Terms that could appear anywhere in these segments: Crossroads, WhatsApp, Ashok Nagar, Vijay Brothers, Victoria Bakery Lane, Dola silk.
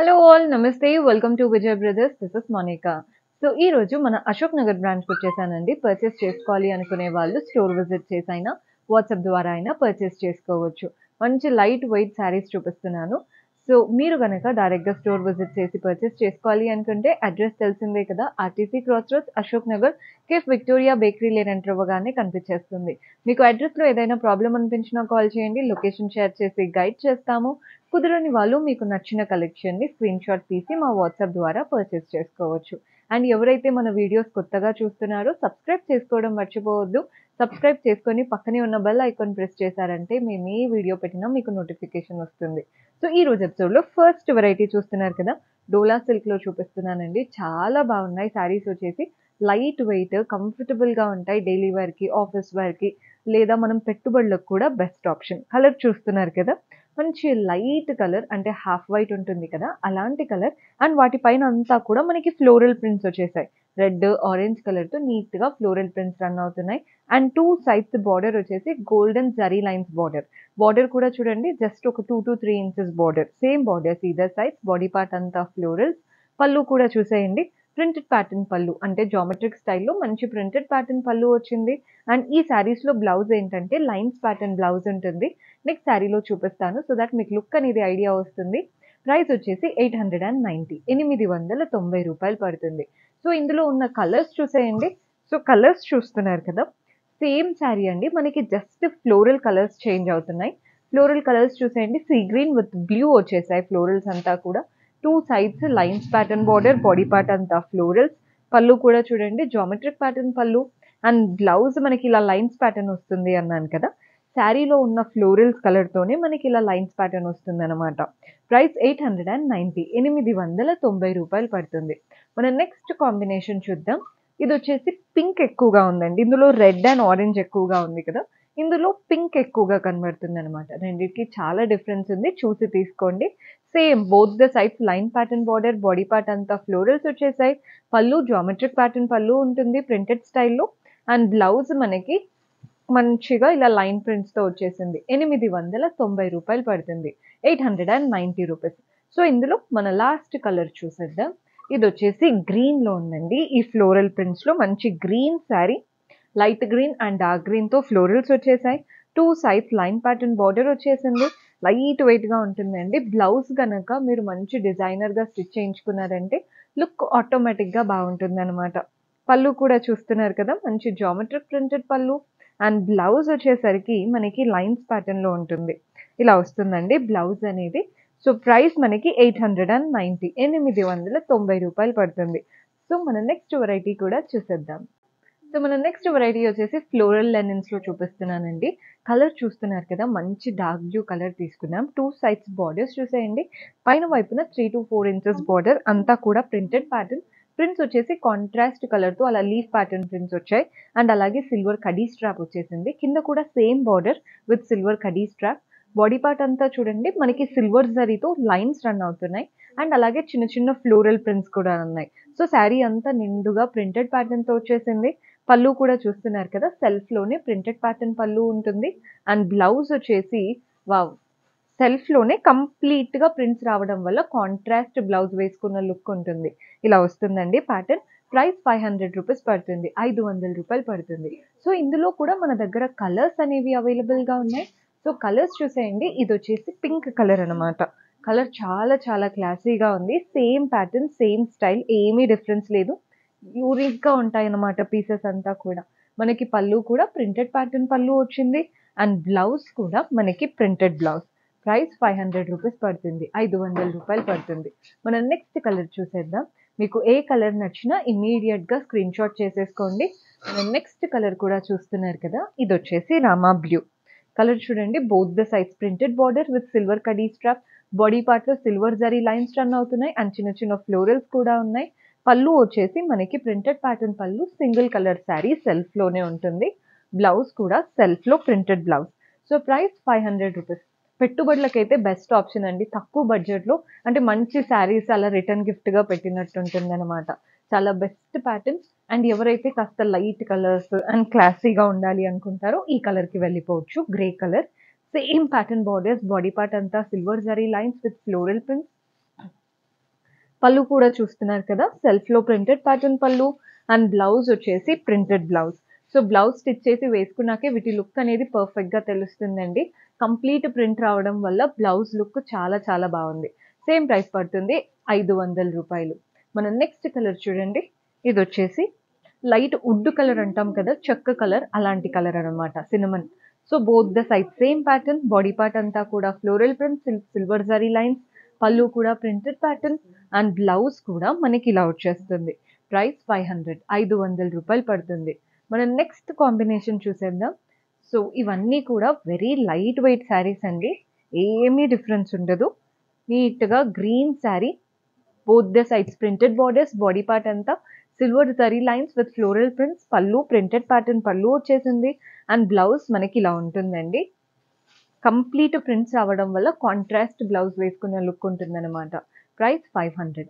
Hello all, Namaste, welcome to Vijay Brothers. This is Monica. So ee roju mana Ashok Nagar branch ku vachesanu purchase cheskovali anukune vallu store visit chesaina WhatsApp dwara aina purchase chesukovachu. Manchi light weight sarees chupistunanu. So meeru ganaka direct ga store visit chesi purchase chesukovali anukunte address telusinde kada, RTC Crossroads, Ashok Nagar, KIF Victoria Bakery Lane enter avagane kanipichestundi. Meeku address lo edaina problem anipinchina call cheyandi, location share chesi guide chestamu. కుదరని వాళ్ళు మీకు నచ్చిన collection ని screen shot తీసి మా WhatsApp ద్వారా purchase చేసుకోవచ్చు. And ఎవరైతే మన వీడియోస్ కొత్తగా చూస్తున్నారో సబ్స్క్రైబ్ చేసుకోవడం మర్చిపోవద్దు. సబ్స్క్రైబ్ చేసుకొని పక్కనే ఉన్న బెల్ ఐకాన్ ప్రెస్ చేశారంటే మేము ఈ వీడియో పెట్టినా మీకు నోటిఫికేషన్ వస్తుంది. సో ఈ రోజు ఎపిసోడ్ లో ఫస్ట్ వెరైటీ చూస్తున్నారు కదా, డోలా సిల్క్ లో చూపిస్తున్నానండి. చాలా బాగున్నాయి శారీస్, వచ్చేసి లైట్ వెయిట్, కంఫర్టబుల్ గా ఉంటాయి. డైలీ వేర్ కి, ఆఫీస్ వేర్ కి, లేదా మనం పెట్టుబడులకు కూడా బెస్ట్ ఆప్షన్. కలర్ చూస్తున్నారు కదా, మంచి లైట్ కలర్, అంటే హాఫ్ వైట్ ఉంటుంది కదా అలాంటి కలర్. అండ్ వాటిపైన అంతా కూడా మనకి ఫ్లోరల్ ప్రింట్స్ వచ్చేసాయి. రెడ్, ఆరెంజ్ కలర్ తో నీట్ గా ఫ్లోరల్ ప్రింట్స్ రన్ అవుతున్నాయి. అండ్ 2 sides బార్డర్ వచ్చేసి golden zari lines border. Border కూడా చూడండి, జస్ట్ ఒక 2 to 3 inches border. Same borders either sides, body part అంతా ఫ్లోరల్స్. పళ్ళు కూడా చూసేయండి, ప్రింటెడ్ ప్యాటర్న్ పళ్ళు, అంటే జామెట్రిక్ స్టైల్లో మంచి ప్రింటెడ్ ప్యాటర్న్ పళ్ళు వచ్చింది. అండ్ ఈ శారీస్ లో బ్లౌజ్ ఏంటంటే లైన్స్ ప్యాటర్న్ బ్లౌజ్ ఉంటుంది. నెక్స్ట్ శారీలో చూపిస్తాను, సో దాట్ మీకు లుక్ అనేది ఐడియా వస్తుంది. ప్రైస్ వచ్చేసి 890, 890 రూపాయలు పడుతుంది. సో ఇందులో ఉన్న కలర్స్ చూసేయండి. సో కలర్స్ చూస్తున్నారు కదా, సేమ్ శారీ అండి, మనకి జస్ట్ ఫ్లోరల్ కలర్స్ చేంజ్ అవుతున్నాయి. ఫ్లోరల్ కలర్స్ చూసేయండి, సీ గ్రీన్ విత్ బ్లూ వచ్చేసాయి ఫ్లోరల్స్ అంతా కూడా. 2 sides lines pattern border, body part అంతా ఫ్లోరల్స్. పళ్ళు కూడా చూడండి, geometric pattern pallu. And blouse మనకి ఇలా లైన్స్ ప్యాటర్న్ వస్తుంది అన్నాను కదా, శారీలో ఉన్న ఫ్లోరల్స్ కలర్తోనే మనకి ఇలా లైన్స్ ప్యాటర్న్ వస్తుంది అనమాట. ప్రైస్ 890, 890 రూపాయలు పడుతుంది. మన నెక్స్ట్ కాంబినేషన్ చూద్దాం. ఇది వచ్చేసి పింక్ ఎక్కువగా ఉందండి. ఇందులో రెడ్ అండ్ ఆరెంజ్ ఎక్కువగా ఉంది కదా, ఇందులో పింక్ ఎక్కువగా కనబడుతుంది అనమాట. రెండింటికి చాలా డిఫరెన్స్ ఉంది, చూసి తీసుకోండి. Same both the sides line pattern border, body part అంతా ఫ్లోరల్స్ వచ్చేసాయి. పళ్ళు జామెట్రిక్ ప్యాటర్న్ పళ్ళు ఉంటుంది ప్రింటెడ్ స్టైల్లో. అండ్ బ్లౌజ్ మనకి మంచిగా ఇలా లైన్ ప్రింట్స్తో వచ్చేసింది. 890 రూపాయలు పడుతుంది, 890 రూపీస్. సో ఇందులో మన లాస్ట్ కలర్ చూసేద్దాం. ఇది వచ్చేసి గ్రీన్లో ఉందండి. ఈ ఫ్లోరల్ ప్రింట్స్లో మంచి green sari, light green and dark గ్రీన్తో ఫ్లోరల్స్ వచ్చేసాయి. 2 sides లైన్ ప్యాటర్న్ బార్డర్ వచ్చేసింది. లైట్ వెయిట్గా ఉంటుందండి. బ్లౌజ్ కనుక మీరు మంచి డిజైనర్గా స్టిచ్ చేయించుకున్నారంటే లుక్ ఆటోమేటిక్గా బాగుంటుంది అనమాట. పళ్ళు కూడా చూస్తున్నారు కదా, మంచి geometric printed pallu. And blouse వచ్చేసరికి మనకి లైన్స్ ప్యాటర్న్లో ఉంటుంది, ఇలా వస్తుందండి బ్లౌజ్ అనేది. సో ప్రైస్ మనకి 890, 890 రూపాయలు పడుతుంది. సో మన నెక్స్ట్ వెరైటీ కూడా చూసేద్దాం. సో మన నెక్స్ట్ వెరైటీ వచ్చేసి ఫ్లోరల్ లెనిన్స్లో చూపిస్తున్నానండి. కలర్ చూస్తున్నారు కదా, మంచి డార్క్ బ్లూ కలర్ తీసుకున్నాం. 2 sides బార్డర్స్ చూసేయండి. పైన వైపున 3 to 4 inches బార్డర్, అంతా కూడా ప్రింటెడ్ ప్యాటర్న్. ప్రింట్స్ వచ్చేసి కాంట్రాస్ట్ కలర్తో అలా లీఫ్ ప్యాటర్న్ ప్రింట్స్ వచ్చాయి. అండ్ అలాగే సిల్వర్ కడీ స్ట్రాప్ వచ్చేసింది. కింద కూడా సేమ్ బార్డర్ విత్ సిల్వర్ కడీ స్ట్రాప్. బాడీ పార్ట్ అంతా చూడండి, మనకి సిల్వర్ జరీతో లైన్స్ రన్ అవుతున్నాయి. అండ్ అలాగే చిన్న చిన్న ఫ్లోరల్ ప్రింట్స్ కూడా ఉన్నాయి. సో శారీ అంతా నిండుగా ప్రింటెడ్ ప్యాటర్న్తో వచ్చేసింది. పళ్ళు కూడా చూస్తున్నారు కదా, సెల్ఫ్లోనే ప్రింటెడ్ ప్యాటర్న్ పళ్ళు ఉంటుంది. అండ్ బ్లౌజ్ వచ్చేసి వావ్, సెల్ఫ్లోనే కంప్లీట్గా ప్రింట్స్ రావడం వల్ల కాంట్రాస్ట్ బ్లౌజ్ వేసుకున్న లుక్ ఉంటుంది. ఇలా వస్తుందండి ప్యాటర్న్. ప్రైస్ 500 రూపీస్ పడుతుంది, 500 రూపాయలు పడుతుంది. సో ఇందులో కూడా మన దగ్గర కలర్స్ అనేవి అవైలబుల్గా ఉన్నాయి. సో కలర్స్ చూసేయండి. ఇది వచ్చేసి పింక్ కలర్ అనమాట. కలర్ చాలా చాలా క్లాసీగా ఉంది. సేమ్ ప్యాటర్న్, సేమ్ స్టైల్, ఏమీ డిఫరెన్స్ లేదు. యూనిక్గా ఉంటాయి అన్నమాట పీసెస్ అంతా కూడా. మనకి పళ్ళు కూడా ప్రింటెడ్ ప్యాటర్న్ పళ్ళు వచ్చింది. అండ్ బ్లౌజ్ కూడా మనకి ప్రింటెడ్ బ్లౌజ్. ప్రైస్ 500 రూపీస్ పడుతుంది, 500 రూపాయలు పడుతుంది. మనం నెక్స్ట్ కలర్ చూసేద్దాం. మీకు ఏ కలర్ నచ్చినా ఇమీడియట్గా స్క్రీన్ షాట్ చేసేసుకోండి. మనం నెక్స్ట్ కలర్ కూడా చూస్తున్నారు కదా, ఇది వచ్చేసి రామా బ్లూ కలర్ చూడండి. Both the sides printed border with silver కడీ స్ట్రాప్. బాడీ పార్ట్లో సిల్వర్ జరీ లైన్స్ రన్ అవుతున్నాయి. అండ్ చిన్న చిన్న ఫ్లోరల్స్ కూడా ఉన్నాయి. పళ్ళు వచ్చేసి మనకి printed pattern pallu. Single colour sari, సెల్ఫ్లోనే ఉంటుంది. బ్లౌజ్ కూడా సెల్ఫ్లో printed blouse. So price 500 rupees. పెట్టుబడులకైతే బెస్ట్ ఆప్షన్ అండి. తక్కువ బడ్జెట్లో అంటే మంచి శారీస్ అలా రిటర్న్ గిఫ్ట్గా పెట్టినట్టు ఉంటుంది అనమాట. చాలా బెస్ట్ ప్యాటర్న్స్. అండ్ ఎవరైతే కాస్త లైట్ కలర్స్ అండ్ క్లాసీగా ఉండాలి అనుకుంటారో ఈ కలర్కి వెళ్ళిపోవచ్చు. Grey colour, same pattern borders, body part అంతా silver zari lines with floral prints. pallu kuda chustunar kada, self lo printed pattern pallu and blouse vachesi printed blouse. So blouse stitch chesi veskunnake viti look anedi perfect ga telustundandi. Complete print raavadam valla blouse look chala chala baagundi. Same price padutundi 500 rupayalu. Mana next color chudandi, idu vachesi light wood color antam kada, chakka color alanti color anamata, cinnamon. So both the sides same pattern, body part anta kuda floral print, silver zari lines, pallu kuda printed pattern and blouse kuda maniki ila vachestundi. Price 500 rupayalu padutundi. Mana next combination chusedam. So ivanni kuda very lightweight sarees andi, emi difference undadu. Neat ga green saree, both the sides printed borders, body part anta silver zari lines with floral prints, pallu printed pattern pallu vachesindi and blouse manaki ila untundandi. Complete prints avadam valla contrast blouse veskunna look untundannamata. Price 500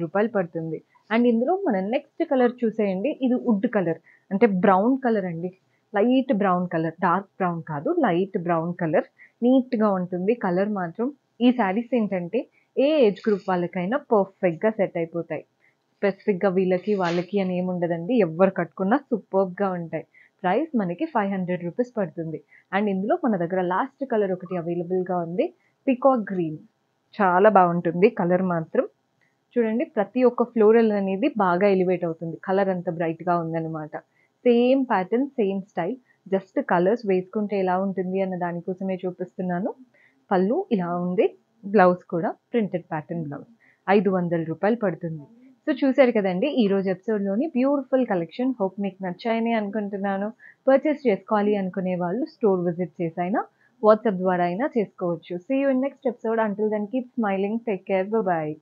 rupayalu padutundi. And indulo mana next color chuseyandi, idu wood color ante brown color andi, light brown color, dark brown kaadu, light brown color, neat ga untundi color matram. Ee sarees entante ఏ age group వాళ్ళకైనా పర్ఫెక్ట్గా set అయిపోతాయి. స్పెసిఫిక్గా వీళ్ళకి వాళ్ళకి అని ఏమి ఉండదండి, ఎవరు కట్టుకున్నా సూపర్గా ఉంటాయి. ప్రైస్ మనకి 500 రూపీస్ పడుతుంది. అండ్ ఇందులో మన దగ్గర లాస్ట్ కలర్ ఒకటి అవైలబుల్గా ఉంది, పికాక్ గ్రీన్. చాలా బాగుంటుంది కలర్ మాత్రం. చూడండి ప్రతి ఒక్క ఫ్లోరల్ అనేది బాగా ఎలివేట్ అవుతుంది, కలర్ అంత బ్రైట్గా ఉందన్నమాట. Same pattern same style, just colours వేసుకుంటే ఎలా ఉంటుంది అన్న దానికోసమే చూపిస్తున్నాను. పళ్ళు ఇలా ఉంది, బ్లౌజ్ కూడా ప్రింటెడ్ ప్యాటర్న్ బ్లౌజ్, 500 రూపాయలు పడుతుంది. సో చూసారు కదండి ఈ రోజు ఎపిసోడ్లోని బ్యూటిఫుల్ కలెక్షన్. హోప్ మీకు నచ్చాయని అనుకుంటున్నాను. పర్చేస్ చేసుకోవాలి అనుకునే వాళ్ళు స్టోర్ విజిట్ చేసైనా వాట్సాప్ ద్వారా అయినా చేసుకోవచ్చు. See you in next episode. Until then keep smiling, take care, bye.